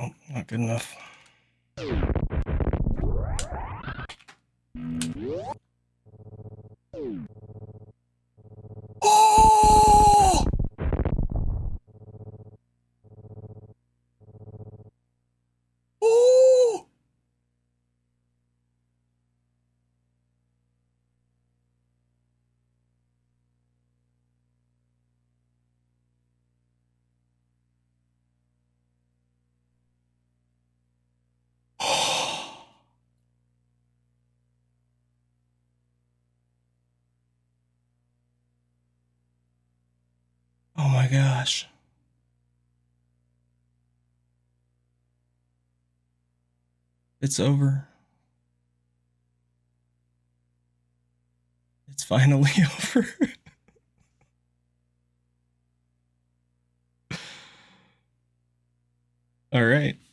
Oh, not good enough. Oh my gosh. It's over. It's finally over. All right.